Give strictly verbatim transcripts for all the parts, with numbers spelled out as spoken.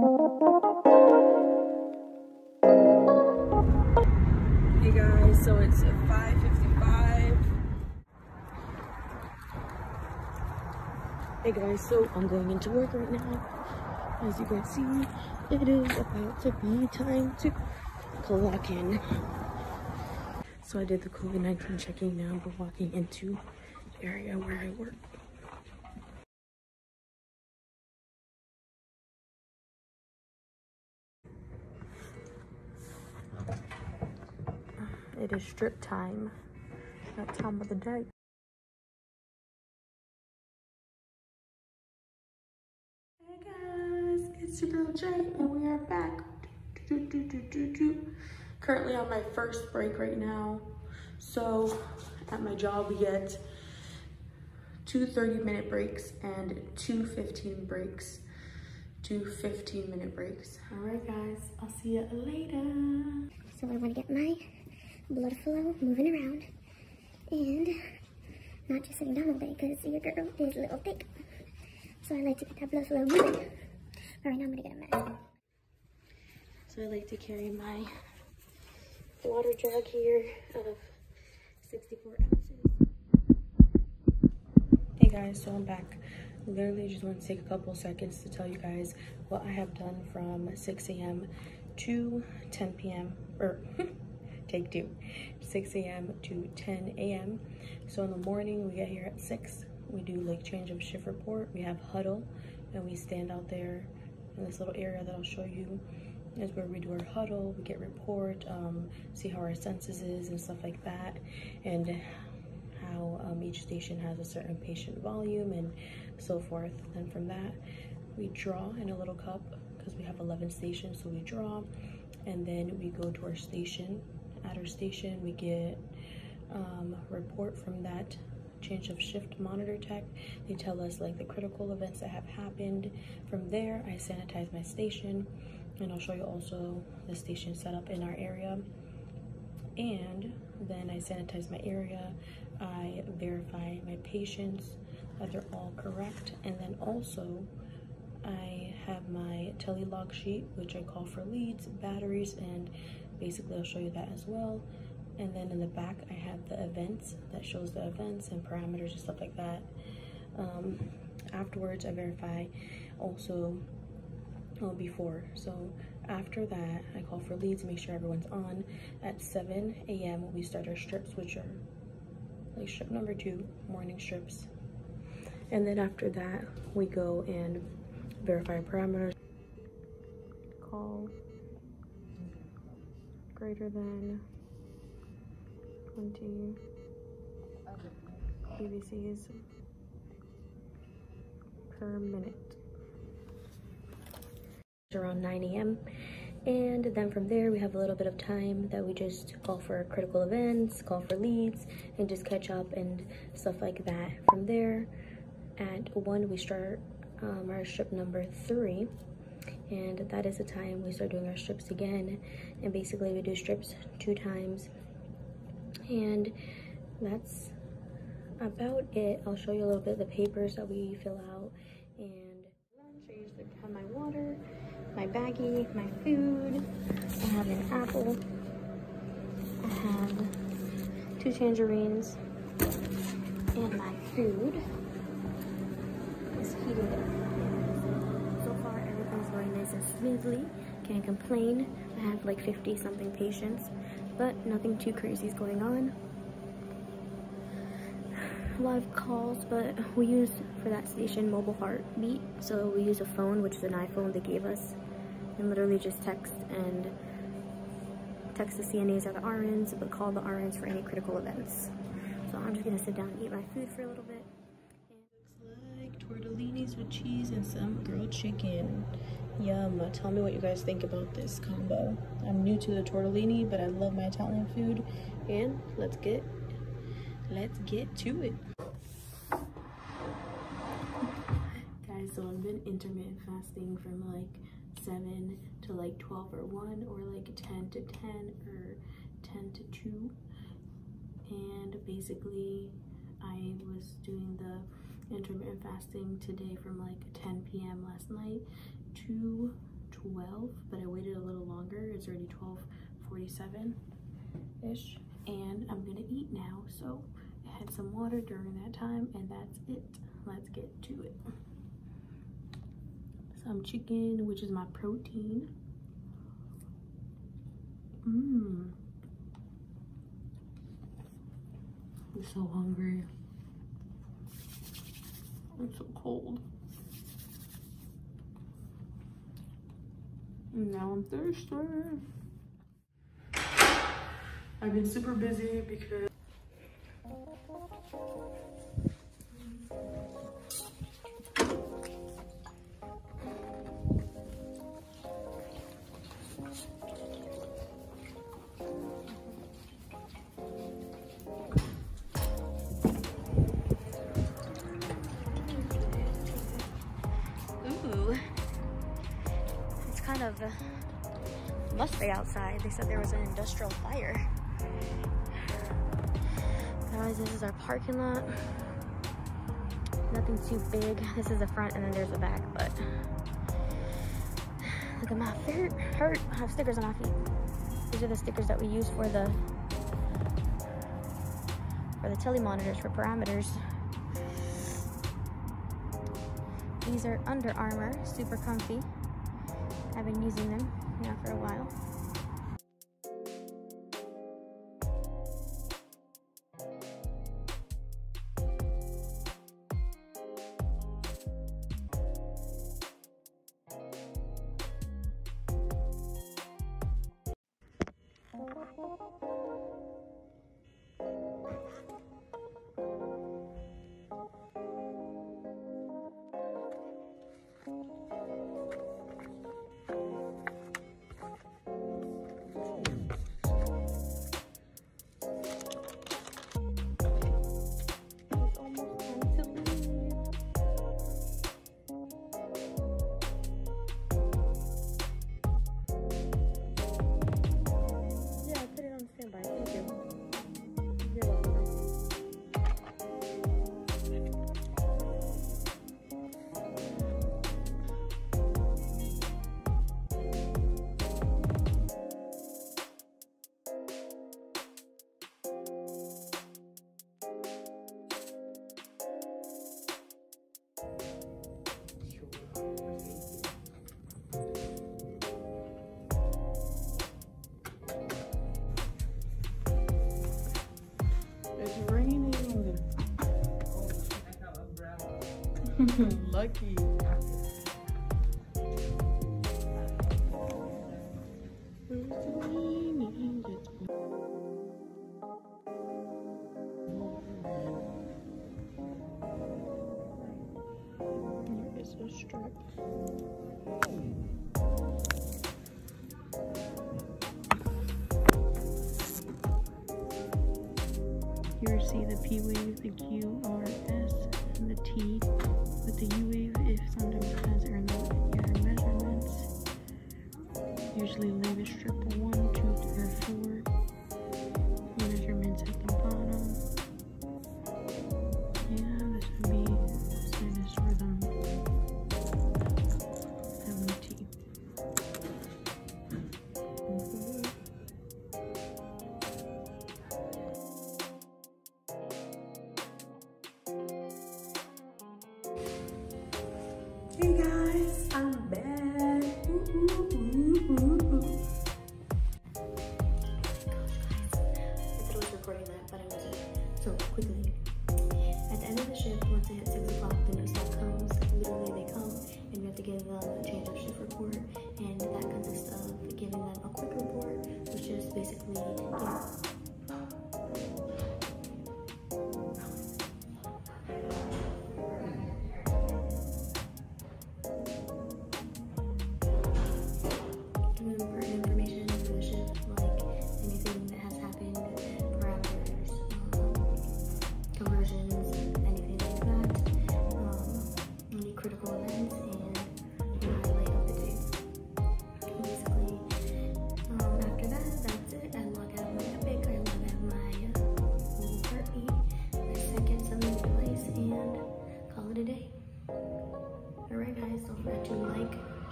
Hey guys, so it's five fifty-five. Hey guys, so I'm going into work right now. As you can see, it is about to be time to clock in. So I did the COVID nineteen checking. Now we're walking into the area where I work. It is strip time. That time of the day. Hey guys, it's your girl Jay, and we are back. Do, do, do, do, do, do. Currently on my first break right now. So at my job we get two thirty minute breaks and two fifteen breaks. Two fifteen minute breaks. All right guys, I'll see you later. So I want to get my blood flow moving around and not just sitting down all day because your girl is a little thick, so I like to get that blood flow moving. All right, now I'm gonna get a mask. So I like to carry my water jug here of sixty-four ounces. Hey guys, so I'm back. Literally just want to take a couple seconds to tell you guys what I have done from six A M to ten P M or take two, six A M to ten A M So in the morning, we get here at six. We do like change of shift report. We have huddle, and we stand out there in this little area that I'll show you. Is where we do our huddle. We get report, um, see how our census is and stuff like that, and how um, each station has a certain patient volume and so forth. Then from that, we draw in a little cup because we have eleven stations, so we draw, and then we go to our station. At our station, we get um, a report from that change of shift monitor tech. They tell us like the critical events that have happened. From there, I sanitize my station, and I'll show you also the station setup in our area. And then I sanitize my area. I verify my patients that they're all correct, and then also I have my telelog sheet, which I call for leads, batteries, and basically I'll show you that as well. And then in the back I have the events that shows the events and parameters and stuff like that. Um, afterwards I verify also oh, before. So after that I call for leads, make sure everyone's on. At seven A M we start our strips, which are like strip number two, morning strips. And then after that we go and verify parameters. Call greater than twenty P V Cs per minute. It's around nine A M And then from there we have a little bit of time that we just call for critical events, call for leads, and just catch up and stuff like that. From there at one we start um, our strip number three. And that is the time we start doing our strips again, and basically we do strips two times, and that's about it. I'll show you a little bit of the papers that we fill out, and I usually have my water, my baggie, my food. I have an apple, I have two tangerines, and my food is heated up. Smoothly, can't complain. I have like fifty something patients, but nothing too crazy is going on. A lot of calls, but we use for that station mobile heartbeat, so we use a phone, which is an iPhone they gave us, and literally just text and text the C N As or the R Ns, but call the R Ns for any critical events. So I'm just gonna sit down and eat my food for a little bit. Looks like tortellinis with cheese and some grilled chicken. Yum. Tell me what you guys think about this combo. I'm new to the tortellini, but I love my Italian food, and let's get let's get to it. Guys, so I've been intermittent fasting from like seven to like twelve or one, or like ten to ten or ten to two, and basically I was doing the intermittent fasting today from like ten P M last night to twelve, but I waited a little longer. It's already twelve forty-seven ish, and I'm gonna eat now. So I had some water during that time, and that's it. Let's get to it. Some chicken, which is my protein. Mmm. I'm so hungry. I'm so cold. And now I'm thirsty. I've been super busy because of musty outside. They said there was an industrial fire. Guys, this is our parking lot. Nothing too big. This is the front and then there's the back, but look at my feet. Hurt. I have stickers on my feet. These are the stickers that we use for the for the tele monitors for parameters. These are Under Armour, super comfy. I've been using them now for a while. Lucky. There is a strip. Here see the P wave, the Q, R, S, and the T. With the U-wave, if sometimes it has error measurements, usually leave a strip of one, two, three, or four measurements at the bottom. Yeah, this would be sinus rhythm M T. Hey guys, I'm back. Ooh, ooh, ooh, ooh, ooh. I thought I was recording that, but I wasn't. So, quickly. At the end of the shift, once they hit six o'clock, the new staff comes. Literally, they come, and we have to give them a change of shift report, and that consists of giving them a quick report, which is basically, yeah.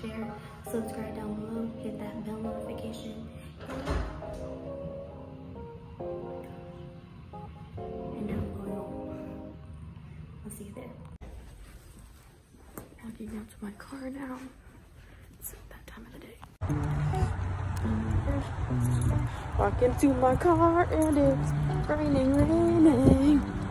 share, subscribe down below, hit that bell notification. And now we'll, I'll see you there. Walking out to my car now. It's that time of the day. Walking to my car and it's raining, raining.